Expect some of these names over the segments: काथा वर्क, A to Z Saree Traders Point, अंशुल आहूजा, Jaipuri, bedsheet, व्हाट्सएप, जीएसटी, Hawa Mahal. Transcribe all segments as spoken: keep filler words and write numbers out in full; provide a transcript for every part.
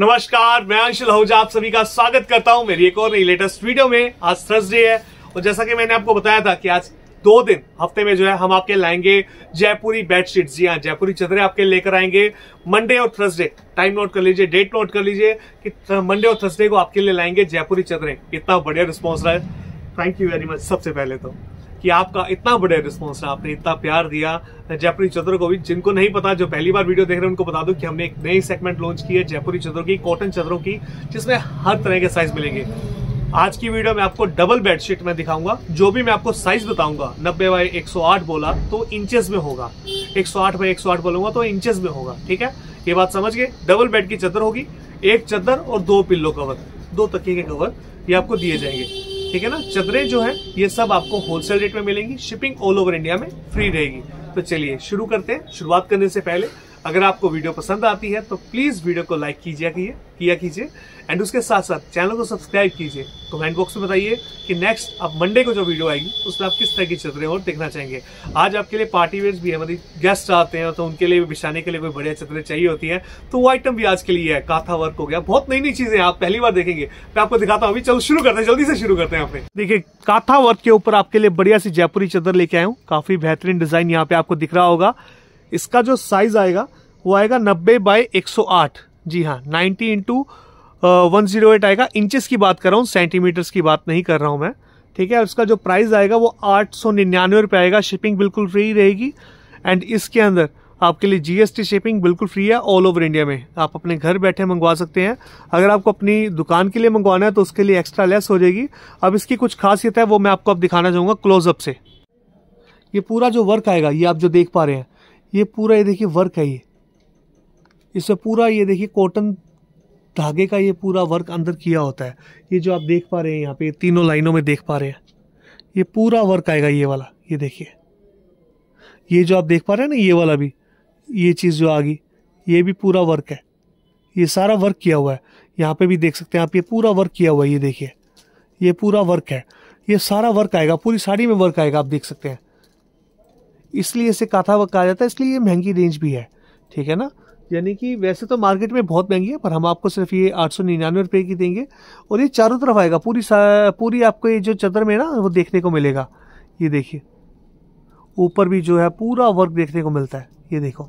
नमस्कार, मैं अंशुल आहूजा आप सभी का स्वागत करता हूं मेरी एक और नई लेटेस्ट वीडियो में। आज थर्सडे है और जैसा कि मैंने आपको बताया था कि आज दो दिन हफ्ते में जो है हम आपके लाएंगे जयपुरी बेडशीट्स। जी हाँ, जयपुरी चदरें आपके लेकर आएंगे मंडे और थर्सडे। टाइम नोट कर लीजिए, डेट नोट कर लीजिए कि मंडे और थर्सडे को आपके लिए लाएंगे जयपुरी चदरें। कितना बढ़िया रिस्पॉन्स रहा है, थैंक यू वेरी मच सबसे पहले तो कि आपका इतना बढ़िया रिस्पांस रहा, आपने इतना प्यार दिया जयपुरी चदरों को भी। जिनको नहीं पता, जो पहली बार वीडियो देख रहे हैं उनको बता दूं कि हमने एक नई सेगमेंट लॉन्च की है जयपुरी चदरों की, कॉटन चदरों की, जिसमें हर तरह के साइज मिलेंगे। आज की वीडियो में आपको डबल बेडशीट में दिखाऊंगा। जो भी मैं आपको साइज बताऊंगा नब्बे बाई एक सौ आठ बोला तो इंचेस में होगा, एक सौ आठ बाई एक सौ आठ बोलूंगा तो इंचेस में होगा। ठीक है, ये बात समझ गए। डबल बेड की चदर होगी, एक चदर और दो पिल्लो कवर, दो तकिए के कवर ये आपको दिए जाएंगे। ठीक है ना, चदरें जो है ये सब आपको होलसेल रेट में मिलेंगी, शिपिंग ऑल ओवर इंडिया में फ्री रहेगी। तो चलिए शुरू करते हैं। शुरुआत करने से पहले अगर आपको वीडियो पसंद आती है तो प्लीज वीडियो को लाइक कीजिए किया कीजिए एंड उसके साथ साथ चैनल को सब्सक्राइब कीजिए। कमेंट बॉक्स में बताइए कि नेक्स्ट अब मंडे को जो वीडियो आएगी उसमें आप किस तरह की चदरें और देखना चाहेंगे। आज आपके लिए पार्टी वेयर भी है, हमारी गेस्ट आते हैं तो उनके लिए भी बिछाने के लिए कोई बढ़िया चदरें चाहिए होती है, तो वो आइटम भी आज के लिए है। काथा वर्क हो गया, बहुत नई नई चीजें आप पहली बार देखेंगे। मैं आपको दिखाता हूँ, अभी चलो शुरू करते हैं, जल्दी से शुरू करते हैं। आपने देखिए काथा वर्क के ऊपर आपके लिए बढ़िया सी जयपुरी चदर लेके आया हूँ। काफी बेहतरीन डिजाइन यहाँ पे आपको दिख रहा होगा। इसका जो साइज आएगा वो आएगा नब्बे बाई एक सौ आठ। जी हाँ, नब्बे इंटू वन ज़ीरो एट आएगा। इंचेस की बात कर रहा हूँ, सेंटीमीटर्स की बात नहीं कर रहा हूँ मैं। ठीक है, इसका जो प्राइस आएगा वो आठ सौ निन्यानवे रुपये आएगा। शिपिंग बिल्कुल फ्री रहेगी एंड इसके अंदर आपके लिए जीएसटी शिपिंग बिल्कुल फ्री है ऑल ओवर इंडिया में। आप अपने घर बैठे मंगवा सकते हैं। अगर आपको अपनी दुकान के लिए मंगवाना है तो उसके लिए एक्स्ट्रा लेस हो जाएगी। अब इसकी कुछ खासियत है वो मैं आपको अब दिखाना चाहूँगा क्लोजअप से। ये पूरा जो वर्क आएगा ये आप जो देख पा रहे हैं ये पूरा, ये देखिए वर्क है, ये इसमें पूरा ये देखिए कॉटन धागे का ये पूरा वर्क अंदर किया होता है। ये जो आप देख पा रहे हैं यहाँ पे तीनों लाइनों में देख पा रहे हैं ये पूरा वर्क आएगा। ये वाला ये देखिए, ये जो आप देख पा रहे हैं ना ये वाला भी, ये चीज़ जो आ गई ये भी पूरा वर्क है। ये सारा वर्क किया हुआ है, यहाँ पे भी देख सकते हैं आप, ये पूरा वर्क किया हुआ है। ये देखिए ये पूरा वर्क है, ये सारा वर्क आएगा, पूरी साड़ी में वर्क आएगा, आप देख सकते हैं। इसलिए इसे काथा वर्क कहा जाता है, इसलिए ये महंगी रेंज भी है। ठीक है ना, यानी कि वैसे तो मार्केट में बहुत महंगी है पर हम आपको सिर्फ ये आठ सौ निन्यानवे रुपये की देंगे। और ये चारों तरफ आएगा, पूरी पूरी आपको ये जो चदर में ना वो देखने को मिलेगा। ये देखिए ऊपर भी जो है पूरा वर्क देखने को मिलता है, ये देखो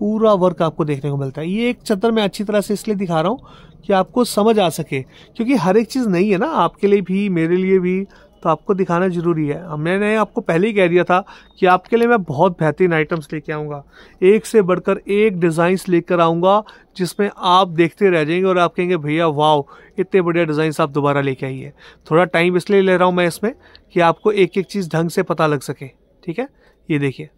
पूरा वर्क आपको देखने को मिलता है। ये एक चदर में अच्छी तरह से इसलिए दिखा रहा हूँ कि आपको समझ आ सके, क्योंकि हर एक चीज़ नहीं है ना, आपके लिए भी मेरे लिए भी, तो आपको दिखाना ज़रूरी है। मैंने आपको पहले ही कह दिया था कि आपके लिए मैं बहुत बेहतरीन आइटम्स लेके आऊँगा, एक से बढ़कर एक डिज़ाइंस लेकर आऊँगा जिसमें आप देखते रह जाएंगे और आप कहेंगे भैया वाओ इतने बढ़िया डिज़ाइंस आप दोबारा लेके आइए। थोड़ा टाइम इसलिए ले रहा हूँ मैं इसमें कि आपको एक एक चीज़ ढंग से पता लग सके। ठीक है, ये देखिए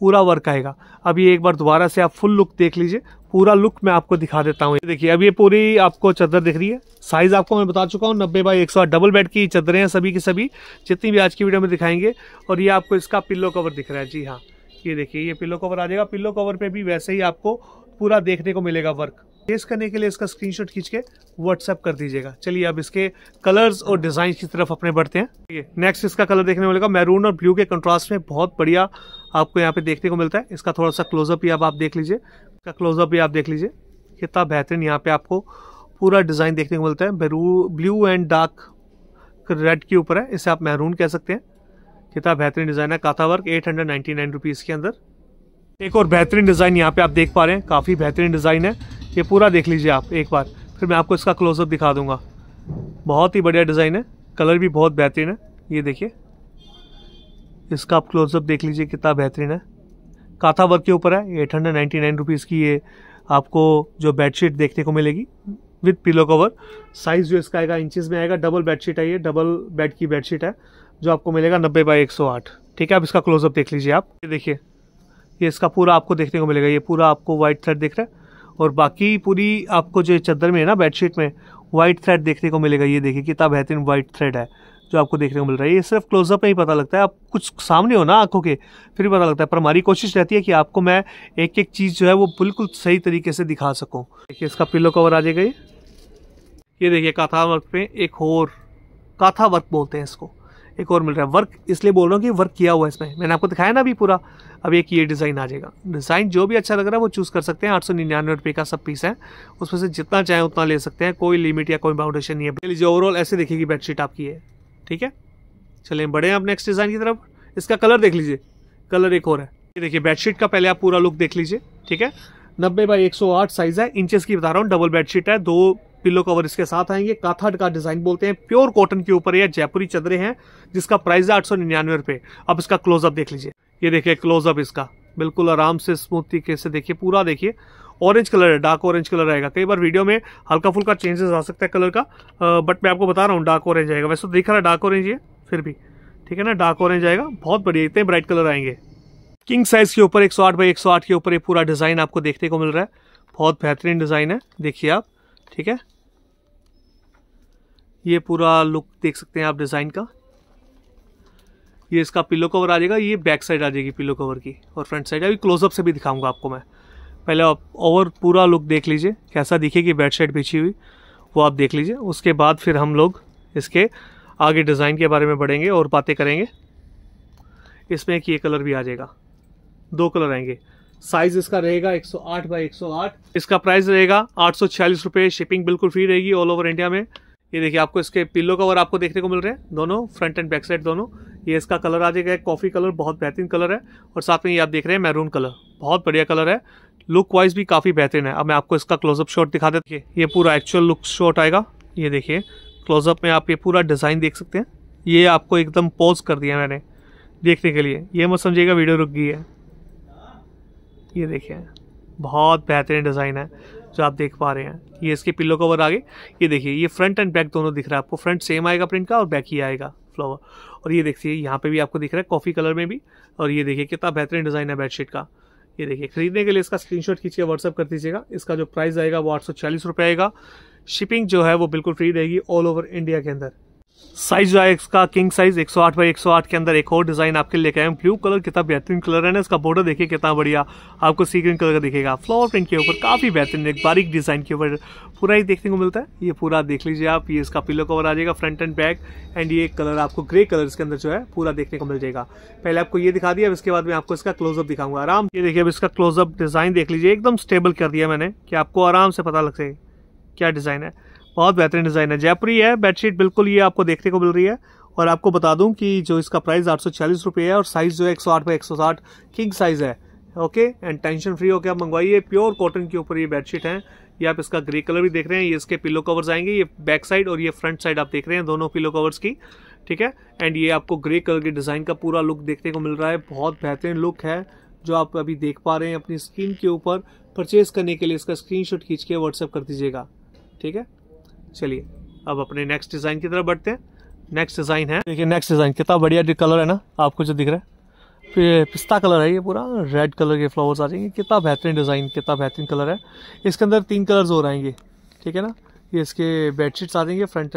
पूरा वर्क आएगा। अब ये एक बार दोबारा से आप फुल लुक देख लीजिए, पूरा लुक मैं आपको दिखा देता हूँ। देखिए अब ये पूरी आपको चदर दिख रही है। साइज आपको मैं बता चुका हूँ नब्बे बाई एक सौ आठ। डबल बेड की चदरें हैं सभी की सभी, जितनी भी आज की वीडियो में दिखाएंगे। और ये आपको इसका पिल्लो कवर दिख रहा है। जी हाँ, ये देखिए ये पिल्लो कवर आ जाएगा। पिल्लो कवर पे भी वैसे ही आपको पूरा देखने को मिलेगा वर्क। टेस्ट करने के लिए इसका स्क्रीनशॉट खींच के व्हाट्सएप कर दीजिएगा। चलिए अब इसके कलर्स और डिजाइन की तरफ अपने बढ़ते हैं। नेक्स्ट इसका कलर देखने को मिलेगा मैरून और ब्लू के कंट्रास्ट में, बहुत बढ़िया आपको यहाँ पे देखने को मिलता है। इसका थोड़ा सा क्लोजअप भी अब आप देख लीजिए, इसका क्लोजअप भी आप देख लीजिए, कितना बेहतरीन यहाँ पे आपको पूरा डिज़ाइन देखने को मिलता है। Maroon blue and dark red के ऊपर है, इसे आप मैरून कह सकते हैं। कितना बेहतरीन डिज़ाइन है, काथा वर्क, eight hundred ninety nine rupees के अंदर। एक और बेहतरीन डिज़ाइन यहाँ पे आप देख पा रहे हैं, काफ़ी बेहतरीन डिज़ाइन है। ये पूरा देख लीजिए आप एक बार, फिर मैं आपको इसका क्लोजअप दिखा दूंगा। बहुत ही बढ़िया डिज़ाइन है, कलर भी बहुत बेहतरीन है। ये देखिए इसका आप क्लोजअप देख लीजिए, कितना बेहतरीन है। काथा वर्क के ऊपर है, eight hundred ninety nine rupees की ये आपको जो बेडशीट देखने को मिलेगी विद पिलो कवर। साइज़ जो इसका आएगा इंचेस में आएगा। डबल बेडशीट है, ये डबल बेड की बेडशीट है जो आपको मिलेगा नब्बे बाई एक सौ आठ। ठीक है, अब इसका क्लोजअप देख लीजिए आप। ये देखिए ये इसका पूरा आपको देखने को मिलेगा, ये पूरा आपको वाइट थ्रेड दिख रहा है और बाकी पूरी आपको जो चद्दर में है ना बेडशीट में वाइट थ्रेड देखने को मिलेगा। ये देखिए कितना बेहतरीन वाइट थ्रेड है जो आपको देखने को मिल रहा है। ये सिर्फ क्लोजअप में ही पता लगता है, आप कुछ सामने हो ना आंखों के फिर पता लगता है, पर हमारी कोशिश रहती है कि आपको मैं एक एक चीज़ जो है वो बिल्कुल सही तरीके से दिखा सकूँ। देखिए इसका पिलो कवर आ जाएगा। ये ये देखिए काथा वर्क पे एक और, काथा वर्क बोलते हैं इसको, एक और मिल रहा है। वर्क इसलिए बोल रहा हूँ कि वर्क किया हुआ है इसमें, मैंने आपको दिखाया ना अभी पूरा। अब एक ये डिज़ाइन आ जाएगा, डिज़ाइन जो भी अच्छा लग रहा है वो चूज़ कर सकते हैं। आठ सौ निन्यानवे रुपये का सब पीस है, उसमें से जितना चाहें उतना ले सकते हैं, कोई लिमिट या कोई बाउंडेशन नहीं है। लीजिए ओवरऑल ऐसे दिखेगी बेडशीट आपकी है, ठीक है। चलिए बढ़े आप नेक्स्ट डिज़ाइन की तरफ। इसका कलर देख लीजिए, कलर एक और है। ये देखिए बेडशीट का पहले आप पूरा लुक देख लीजिए, ठीक है। नब्बे बाई एक सौ आठ साइज़ है, इंचेस की बता रहा हूँ। डबल बेडशीट है, दो पिलो कवर इसके साथ आएंगे। काथाड का डिजाइन बोलते हैं, प्योर कॉटन के ऊपर यह जयपुरी चदरे हैं, जिसका प्राइस है आठ सौ निन्यानवे रुपये। अब इसका क्लोजअप देख लीजिए, ये देखिए क्लोजअप इसका, बिल्कुल आराम से स्मूथी कैसे देखिए, पूरा देखिए। ऑरेंज कलर है, डार्क ऑरेंज कलर रहेगा। कई बार वीडियो में हल्का फुल्का चेंजेस आ सकता है कलर का, आ, बट मैं आपको बता रहा हूँ डार्क ऑरेंज आएगा। वैसे तो दिख रहा है डार्क ऑरेंज ये, फिर भी ठीक है ना, डार्क ऑरेंज आएगा। बहुत बढ़िया, इतने ब्राइट कलर आएंगे। किंग साइज के ऊपर एक सौ आठ बाई एक सौ आठ के ऊपर ये पूरा डिजाइन आपको देखने को मिल रहा है। बहुत बेहतरीन डिजाइन है, देखिए आप, ठीक है। ये पूरा लुक देख सकते हैं आप डिज़ाइन का। ये इसका पिलो कवर आ जाएगा, ये बैक साइड आ जाएगी पिलो कवर की और फ्रंट साइड। अभी क्लोजअप से भी दिखाऊंगा आपको मैं, पहले आप ओवर पूरा लुक देख लीजिए कैसा दिखेगी बेडशीट बिछी हुई, वो आप देख लीजिए। उसके बाद फिर हम लोग इसके आगे डिज़ाइन के बारे में बढ़ेंगे और बातें करेंगे। इसमें एक ये कलर भी आ जाएगा, दो कलर आएंगे। साइज इसका रहेगा एक सौ आठ बाई एक सौ आठ, इसका प्राइस रहेगा आठ सौ छियालीस रुपये। शिपिंग बिल्कुल फ्री रहेगी ऑल ओवर इंडिया में। ये देखिए आपको इसके पिलो कवर आपको देखने को मिल रहे हैं दोनों, फ्रंट एंड बैक साइड दोनों। ये इसका कलर आ जाएगा कॉफ़ी कलर, बहुत बेहतरीन कलर है। और साथ में ये आप देख रहे हैं मैरून कलर, बहुत बढ़िया कलर है। लुक वाइज भी काफ़ी बेहतरीन है। अब मैं आपको इसका क्लोजअप शॉट दिखा देता हूं, ये पूरा एक्चुअल लुक शॉट आएगा। ये देखिए क्लोजअप में आप ये पूरा डिज़ाइन देख सकते हैं। ये आपको एकदम पॉज कर दिया मैंने देखने के लिए, ये मत समझिएगा वीडियो रुक गई है। ये देखिए बहुत बेहतरीन डिज़ाइन है जो आप देख पा रहे हैं। ये इसके पिलो कवर आगे, ये देखिए ये फ्रंट एंड बैक दोनों दिख रहा है आपको। फ्रंट सेम आएगा प्रिंट का और बैक ही आएगा फ्लावर। और ये देखिए यहाँ पे भी आपको दिख रहा है कॉफ़ी कलर में भी। और ये देखिए कितना बेहतरीन डिज़ाइन है बेडशीट का। ये देखिए खरीदने के लिए इसका स्क्रीनशॉट खींच के व्हाट्सअप कर दीजिएगा। इसका जो प्राइस आएगा वो आठ सौ चालीस रुपये आएगा। शिपिंग जो है वो बिल्कुल फ्री रहेगी ऑल ओवर इंडिया के अंदर। साइज जो है इसका किंग साइज एक सौ आठ बाई एक सौ आठ के अंदर एक और डिज़ाइन आपके लेके आए हैं। ब्लू कलर कितना बेहतरीन कलर है ना, इसका बॉर्डर देखिए कितना बढ़िया आपको सी ग्रीन कलर का दिखेगा। फ्लावर प्रिंट के ऊपर काफ़ी बेहतरीन एक बारीक डिज़ाइन के ऊपर पूरा ही देखने को मिलता है। ये पूरा देख लीजिए आप, ये इसका पिलो कवर आ जाएगा फ्रंट एंड बैक। एंड ये कलर आपको ग्रे कलर इसके अंदर जो है पूरा देखने को मिल जाएगा। पहले आपको ये दिखा दिया, अब इसके बाद में आपको इसका क्लोजअप दिखाऊंगा आराम। ये देखिए अब इसका क्लोजअप डिज़ाइन देख लीजिए, एकदम स्टेबल कर दिया मैंने कि आपको आराम से पता लग सके क्या डिज़ाइन है। बहुत बेहतरीन डिज़ाइन है, जयपुरी है बेडशीट बिल्कुल, ये आपको देखने को मिल रही है। और आपको बता दूं कि जो इसका प्राइस आठ सौ छियालीस रुपये है और साइज़ जो है एक सौ आठ बाई एक सौ साठ किंग साइज़ है, ओके। एंड टेंशन फ्री होकर आप मंगवाइए, प्योर कॉटन के ऊपर ये बेडशीट हैं। ये आप इसका ग्रे कलर भी देख रहे हैं, ये इसके पिलो कवर्स आएंगे, ये बैक साइड और ये फ्रंट साइड आप देख रहे हैं दोनों पिलो कवर्स की, ठीक है। एंड ये आपको ग्रे कलर के डिज़ाइन का पूरा लुक देखने को मिल रहा है। बहुत बेहतरीन लुक है जो आप अभी देख पा रहे हैं अपनी स्क्रीन के ऊपर। परचेज़ करने के लिए इसका स्क्रीनशॉट खींच के व्हाट्सअप कर दीजिएगा, ठीक है। चलिए अब अपने नेक्स्ट डिज़ाइन की तरफ बढ़ते हैं। नेक्स्ट डिज़ाइन है, देखिए नेक्स्ट डिज़ाइन कितना बढ़िया कलर है ना, आपको जो दिख रहा है फिर पिस्ता कलर है। ये पूरा रेड कलर के फ्लावर्स आ जाएंगे, कितना बेहतरीन डिज़ाइन, कितना बेहतरीन कलर है। इसके अंदर तीन कलर्स और आएंगे, ठीक है ना। ये इसके बेडशीट्स आ जाएंगे, फ्रंट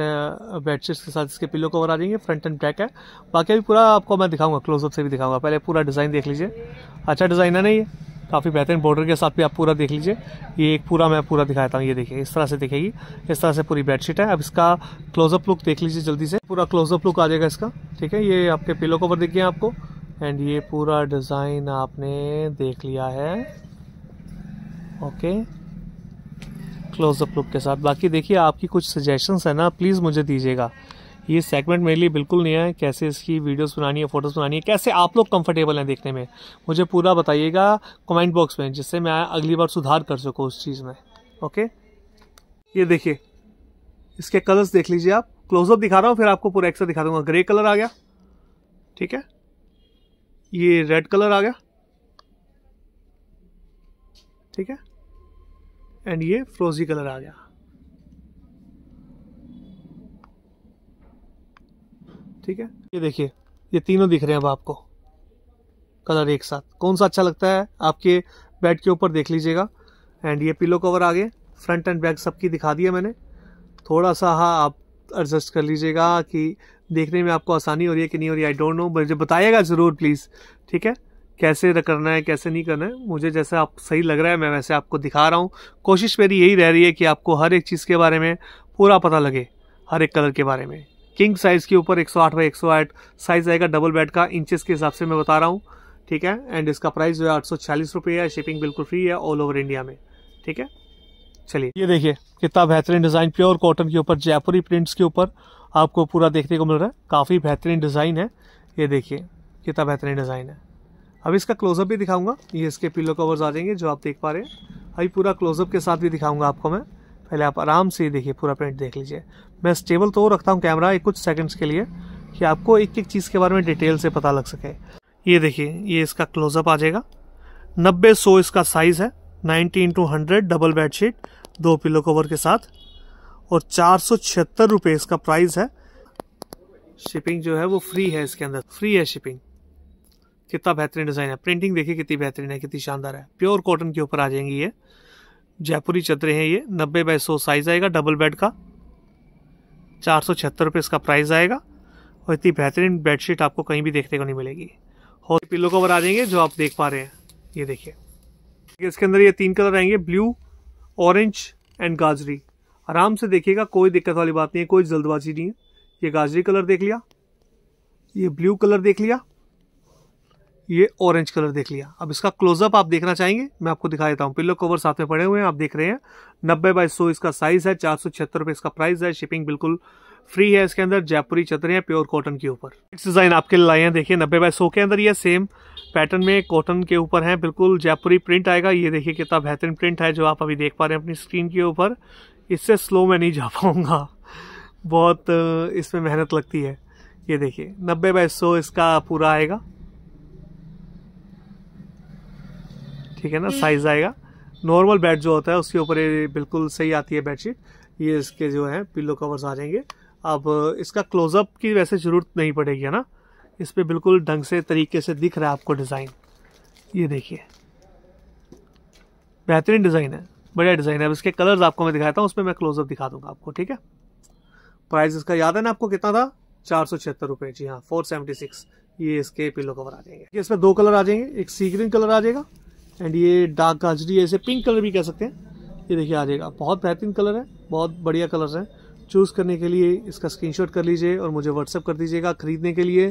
बेडशीट्स के साथ इसके पिलो कवर आ जाएंगे, फ्रंट एंड बैक है। बाकी भी पूरा आपको मैं दिखाऊंगा, क्लोजअप से भी दिखाऊंगा, पहले पूरा डिज़ाइन देख लीजिए। अच्छा डिज़ाइन है ना ये, काफ़ी बेहतरीन बॉर्डर के साथ भी आप पूरा देख लीजिए। ये एक पूरा मैं पूरा दिखाता हूँ, ये देखिए इस तरह से दिखेगी, इस तरह से पूरी बेडशीट है। अब इसका क्लोजअप लुक देख लीजिए जल्दी से, पूरा क्लोजअप लुक आ जाएगा इसका, ठीक है। ये आपके पिलो कवर दिख गए आपको, एंड ये पूरा डिज़ाइन आपने देख लिया है, ओके, क्लोजअप लुक के साथ। बाकी देखिए आपकी कुछ सजेशंस है ना, प्लीज़ मुझे दीजिएगा। ये सेगमेंट मेरे लिए बिल्कुल नहीं है, कैसे इसकी वीडियोस बनानी है, फोटोज़ बनानी है, कैसे आप लोग कंफर्टेबल हैं देखने में, मुझे पूरा बताइएगा कमेंट बॉक्स में, जिससे मैं अगली बार सुधार कर सकूँ उस चीज़ में, ओके। ये देखिए इसके कलर्स देख लीजिए आप, क्लोजअप दिखा रहा हूँ फिर आपको पूरा एक्स्ट्रा दिखा दूंगा। ग्रे कलर आ गया, ठीक है। ये रेड कलर आ गया, ठीक है। एंड ये फ्रोजी कलर आ गया, ठीक है। ये देखिए ये तीनों दिख रहे हैं अब आपको कलर एक साथ, कौन सा अच्छा लगता है आपके बेड के ऊपर देख लीजिएगा। एंड ये पिलो कवर आगे, फ्रंट एंड बैक सबकी दिखा दिया मैंने, थोड़ा सा हाँ आप एडजस्ट कर लीजिएगा कि देखने में आपको आसानी हो रही है कि नहीं हो रही, आई डोंट नो, मुझे बताइएगा ज़रूर प्लीज़, ठीक है। कैसे करना है कैसे नहीं करना है, मुझे जैसे आप सही लग रहा है मैं वैसे आपको दिखा रहा हूँ। कोशिश मेरी यही रह रही है कि आपको हर एक चीज़ के बारे में पूरा पता लगे, हर एक कलर के बारे में, किंग साइज के ऊपर एक सौ आठ बाई एक सौ आठ साइज आएगा डबल बेड का, इंचेस के हिसाब से मैं बता रहा हूँ, ठीक है। एंड इसका प्राइस जो है आठ सौ चालीस रुपये है, शिपिंग बिल्कुल फ्री है ऑल ओवर इंडिया में, ठीक है। चलिए ये देखिए कितना बेहतरीन डिज़ाइन, प्योर कॉटन के ऊपर जयपुरी प्रिंट्स के ऊपर आपको पूरा देखने को मिल रहा है, काफ़ी बेहतरीन डिज़ाइन है। ये देखिए कितना बेहतरीन डिज़ाइन है। अब इसका क्लोजअप भी दिखाऊंगा, ये इसके पिलो कवर्स आ जाएंगे जो आप देख पा रहे हैं। अभी पूरा क्लोजअप के साथ भी दिखाऊंगा आपको मैं, पहले आप आराम से देखिए पूरा प्रिंट देख लीजिए। मैं स्टेबल तो रखता हूँ कैमरा कुछ सेकंड्स के लिए कि आपको एक एक चीज़ के बारे में डिटेल से पता लग सके। ये देखिए ये इसका क्लोजअप आ जाएगा, नब्बे सौ इसका साइज़ है, ninety into hundred double bedsheet दो पिलो कवर के साथ, और चार सौ छिहत्तर रुपये इसका प्राइस है। शिपिंग जो है वो फ्री है, इसके अंदर फ्री है शिपिंग। कितना बेहतरीन डिज़ाइन है, प्रिंटिंग देखिए कितनी बेहतरीन है, कितनी शानदार है। प्योर कॉटन के ऊपर आ जाएंगी ये, जयपुरी चदरें हैं ये, नब्बे बाई सौ साइज़ आएगा डबल बेड का, चार सौ छिहत्तर रुपये इसका प्राइस आएगा, और इतनी बेहतरीन बेडशीट आपको कहीं भी देखने को नहीं मिलेगी। और पिलो कवर आ जाएंगे जो आप देख पा रहे हैं, ये देखिए इसके अंदर ये तीन कलर आएंगे, ब्लू, ऑरेंज एंड गाजरी। आराम से देखिएगा, कोई दिक्कत वाली बात नहीं है, कोई जल्दबाजी नहीं है। ये गाजरी कलर देख लिया, ये ब्लू कलर देख लिया, ये ऑरेंज कलर देख लिया। अब इसका क्लोजअप आप देखना चाहेंगे, मैं आपको दिखा देता हूँ। पिलो कवर साथ में पड़े हुए हैं, आप देख रहे हैं, नब्बे बाई सौ इसका साइज़ है, चार सौ छिहत्तर रुपये इसका प्राइस है, शिपिंग बिल्कुल फ्री है। इसके अंदर जयपुरी चदरें हैं प्योर कॉटन के ऊपर। नेक्स्ट डिज़ाइन आपके लिए लाए हैं, देखिए नब्बे बाई सौ के अंदर ये सेम पैटर्न में कॉटन के ऊपर है, बिल्कुल जयपुरी प्रिंट आएगा। ये देखिए कितना बेहतरीन प्रिंट है जो आप अभी देख पा रहे हैं अपनी स्क्रीन के ऊपर। इससे स्लो में नहीं जा पाऊँगा, बहुत इसमें मेहनत लगती है। ये देखिए नब्बे बाई सौ इसका पूरा आएगा, ठीक है ना, साइज़ आएगा। नॉर्मल बेड जो होता है उसके ऊपर ये बिल्कुल सही आती है बेडशीट। ये इसके जो है पिलो कवर्स आ जाएंगे। अब इसका क्लोजअप की वैसे ज़रूरत नहीं पड़ेगी, है ना, इस पर बिल्कुल ढंग से तरीके से दिख रहा है आपको डिज़ाइन। ये देखिए बेहतरीन डिज़ाइन है, बढ़िया डिज़ाइन है। अब इसके कलर्स आपको मैं दिखाता हूँ, उसमें मैं क्लोजअप दिखा दूँगा आपको, ठीक है। प्राइस इसका याद है ना आपको कितना था, चार सौ छिहत्तर रुपये, जी हाँ, फोर सेवेंटी सिक्स। ये इसके पिलो कवर आ जाएंगे, इसमें दो कलर आ जाएंगे, एक सी ग्रीन कलर आ जाएगा एंड ये डार्क गाजरी है, इसे पिंक कलर भी कह सकते हैं। ये देखिए आ जाएगा, बहुत बेहतरीन कलर है, बहुत बढ़िया कलर्स हैं। चूज़ करने के लिए इसका स्क्रीनशॉट कर लीजिए और मुझे व्हाट्सअप कर दीजिएगा खरीदने के लिए।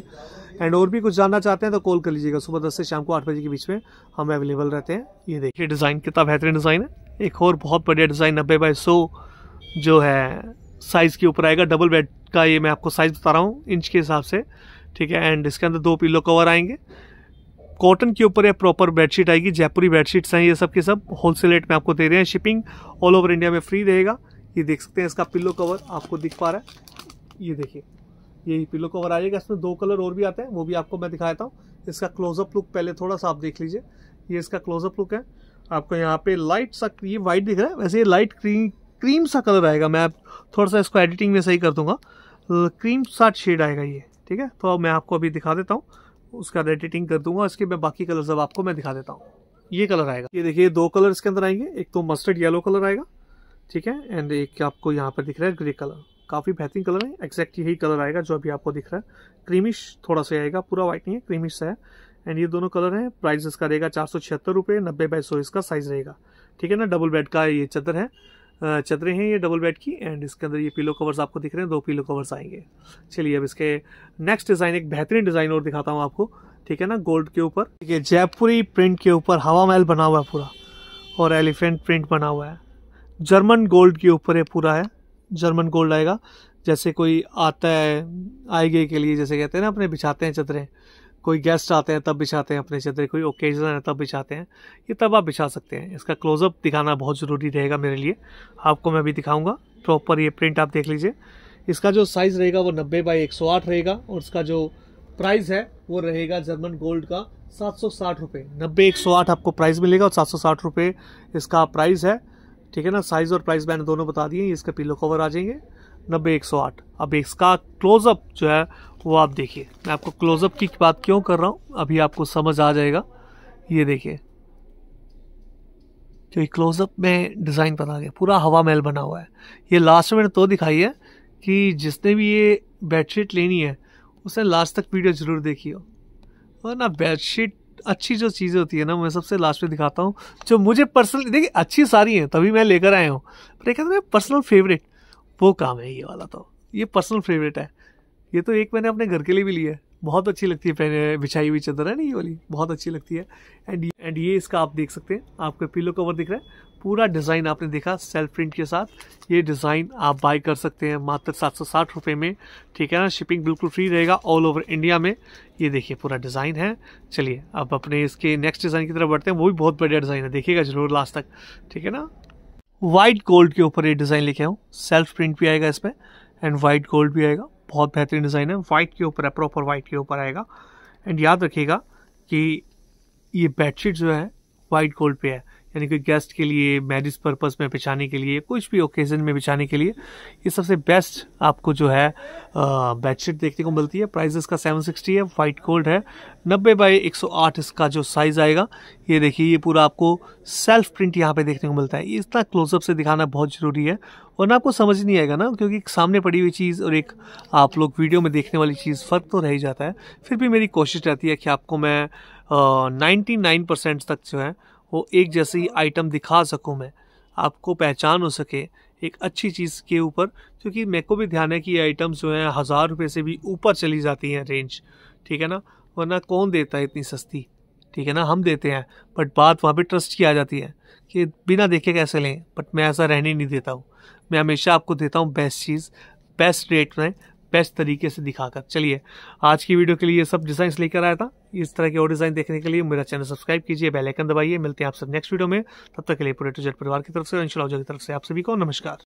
एंड और भी कुछ जानना चाहते हैं तो कॉल कर लीजिएगा, सुबह दस से शाम को आठ बजे के बीच में हम अवेलेबल रहते हैं। ये देखिए डिज़ाइन कितना बेहतरीन डिज़ाइन है। एक और बहुत बढ़िया डिज़ाइन नब्बे बाई सौ जो है साइज़ के ऊपर आएगा, डबल बेड का। ये मैं आपको साइज़ बता रहा हूँ इंच के हिसाब से, ठीक है। एंड इसके अंदर दो पिलो कवर आएंगे, कॉटन के ऊपर है, प्रॉपर बेडशीट आएगी, जयपुरी बेडशीट्स हैं ये सब के सब, होलसेल रेट में आपको दे रहे हैं, शिपिंग ऑल ओवर इंडिया में फ्री रहेगा। ये देख सकते हैं इसका पिलो कवर आपको दिख पा रहा है, ये देखिए यही पिलो कवर आएगा। इसमें दो कलर और भी आते हैं, वो भी आपको मैं दिखाता हूँ। इसका क्लोजअप लुक पहले थोड़ा सा आप देख लीजिए, ये इसका क्लोजअप लुक है। आपको यहाँ पे लाइट सा, ये वाइट दिख रहा है, वैसे ये लाइट क्रीम क्रीम सा कलर आएगा, मैं थोड़ा सा इसको एडिटिंग में सही कर दूंगा, क्रीम सा शेड आएगा ये, ठीक है। तो मैं आपको अभी दिखा देता हूँ, उसका एडिटिंग कर दूंगा, इसके मैं बाकी कलर सब आपको मैं दिखा देता हूँ। ये कलर आएगा, ये देखिए दो कलर इसके अंदर आएंगे, एक तो मस्टर्ड येलो कलर आएगा, ठीक है, एंड एक आपको यहाँ पर दिख रहा है ग्रे कलर, काफ़ी बेहतरीन कलर है। एक्जैक्ट यही कलर आएगा जो अभी आपको दिख रहा है, क्रीमिश थोड़ा सा आएगा, पूरा वाइट नहीं है, क्रीमिश सा है। एंड ये दोनों कलर हैं, प्राइस इसका रहेगा चार सौ छिहत्तर रुपये, नब्बे बाई सौ इसका साइज़ रहेगा, ठीक है ना। डबल बेड का ये चदर है, चदरें हैं ये डबल बेड की, एंड इसके अंदर ये पिलो कवर्स आपको दिख रहे हैं, दो पिलो कवर्स आएंगे। चलिए अब इसके नेक्स्ट डिज़ाइन, एक बेहतरीन डिज़ाइन और दिखाता हूँ आपको, ठीक है ना, गोल्ड के ऊपर, ठीक है, जयपुरी प्रिंट के ऊपर हवा महल बना हुआ है पूरा, और एलिफेंट प्रिंट बना हुआ है, जर्मन गोल्ड के ऊपर ये पूरा है, जर्मन गोल्ड आएगा। जैसे कोई आता है आए गए के लिए, जैसे कहते हैं ना अपने बिछाते हैं चदरें, कोई गेस्ट आते हैं तब बिछाते हैं अपने चदरें, कोई ओकेजन है तब बिछाते हैं, ये तब आप बिछा सकते हैं। इसका क्लोजअप दिखाना बहुत ज़रूरी रहेगा मेरे लिए, आपको मैं भी दिखाऊंगा। प्रॉपर ये प्रिंट आप देख लीजिए, इसका जो साइज़ रहेगा वो नब्बे बाई एक सौ आठ रहेगा, और इसका जो प्राइस है वो रहेगा जर्मन गोल्ड का सात सौ साठ रुपये, नब्बे एक सौ आठ आपको प्राइस मिलेगा और सात सौ साठ रुपये इसका प्राइस है, ठीक है ना। साइज़ और प्राइस मैंने दोनों बता दिए। इसका पिलो कवर आ जाएंगे नब्बे एक सौ आठ। अब इसका क्लोजअप जो है वो आप देखिए, मैं आपको क्लोजअप की बात क्यों कर रहा हूँ अभी आपको समझ आ जाएगा। ये देखिए जो क्लोजअप में डिज़ाइन बना गया, पूरा हवा महल बना हुआ है। ये लास्ट में तो दिखाई है कि जिसने भी ये बेडशीट लेनी है उसने लास्ट तक वीडियो ज़रूर देखी हो, और ना बेडशीट अच्छी जो चीज़ें होती है ना, मैं सबसे लास्ट में दिखाता हूँ जो मुझे पर्सनली, देखिए अच्छी सारी हैं तभी मैं लेकर आया हूँ, पर एक कहते हैं पर्सनल फेवरेट वो काम है ये वाला। तो ये पर्सनल फेवरेट है। ये तो एक मैंने अपने घर के लिए भी लिया है, बहुत अच्छी लगती है, पहने बिछाई हुई चादर है ना ये वाली, बहुत अच्छी लगती है। एंड एंड ये इसका आप देख सकते हैं, आपका पिलो कवर दिख रहा है, पूरा डिज़ाइन आपने देखा सेल्फ प्रिंट के साथ। ये डिज़ाइन आप बाय कर सकते हैं मात्र सात सौ साठ रुपये में, ठीक है ना, शिपिंग बिल्कुल फ्री रहेगा ऑल ओवर इंडिया में। ये देखिए पूरा डिज़ाइन है। चलिए अब अपने इसके नेक्स्ट डिज़ाइन की तरफ बढ़ते हैं, वो भी बहुत बढ़िया डिज़ाइन है, देखिएगा जरूर लास्ट तक, ठीक है ना। वाइट गोल्ड के ऊपर ये डिज़ाइन लेके आऊँ, सेल्फ प्रिंट भी आएगा इसमें एंड वाइट गोल्ड भी आएगा, बहुत बेहतरीन डिज़ाइन है। वाइट के ऊपर है, प्रॉपर वाइट के ऊपर आएगा। एंड याद रखिएगा कि ये बेडशीट जो है वाइट गोल्ड पे है, यानी कि गेस्ट के लिए, मैरिज पर्पस में बिछाने के लिए, कुछ भी ओकेज़न में बिछाने के लिए ये सबसे बेस्ट आपको जो है बेडशीट देखने को मिलती है। प्राइस इसका सेवन सिक्सटी है, वाइट गोल्ड है, नब्बे बाई एक सौ आठ इसका जो साइज़ आएगा। ये देखिए ये पूरा आपको सेल्फ प्रिंट यहाँ पे देखने को मिलता है। इतना क्लोजअप से दिखाना बहुत ज़रूरी है वरना आपको समझ नहीं आएगा ना, क्योंकि सामने पड़ी हुई चीज़ और एक आप लोग वीडियो में देखने वाली चीज़, फ़र्क तो रह ही जाता है। फिर भी मेरी कोशिश रहती है कि आपको मैं नाइन्टी नाइन परसेंट तक जो है वो एक जैसी आइटम दिखा सकूं, मैं आपको पहचान हो सके एक अच्छी चीज़ के ऊपर, क्योंकि मेरे को भी ध्यान है कि ये आइटम्स जो हैं हज़ार रुपये से भी ऊपर चली जाती हैं रेंज, ठीक है ना, वरना कौन देता है इतनी सस्ती, ठीक है ना, हम देते हैं, बट बात वहाँ पे ट्रस्ट की आ जाती है कि बिना देखे कैसे लें, बट मैं ऐसा रहने नहीं देता हूँ। मैं हमेशा आपको देता हूँ बेस्ट चीज़, बेस्ट रेट में, बेस्ट तरीके से दिखाकर। चलिए आज की वीडियो के लिए ये सब डिज़ाइंस लेकर आया था। इस तरह के और डिज़ाइन देखने के लिए मेरा चैनल सब्सक्राइब कीजिए, बेल आइकन दबाइए। मिलते हैं आप सब नेक्स्ट वीडियो में, तब तक के लिए पूरे टू जेड परिवार की तरफ से, अंशुल आहूजा की तरफ से आप सभी को नमस्कार।